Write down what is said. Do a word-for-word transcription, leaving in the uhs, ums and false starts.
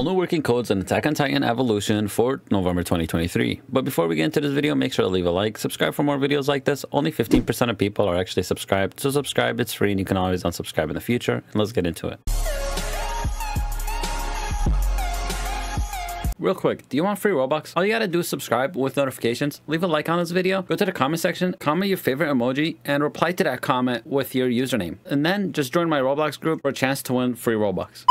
all new working codes on Attack on Titan Evolution for November twenty twenty-three. But before we get into this video, make sure to leave a like, subscribe for more videos like this. Only fifteen percent of people are actually subscribed, so subscribe, it's free, and you can always unsubscribe in the future. And let's get into it. Real quick, do you want free Robux? All you gotta do is subscribe with notifications, leave a like on this video, go to the comment section, comment your favorite emoji, and reply to that comment with your username. And then just join my Roblox group for a chance to win free Robux.